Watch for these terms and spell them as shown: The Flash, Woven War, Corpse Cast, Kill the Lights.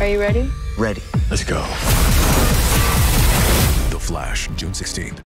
Are you ready? Ready. Let's go. The Flash, June 16th.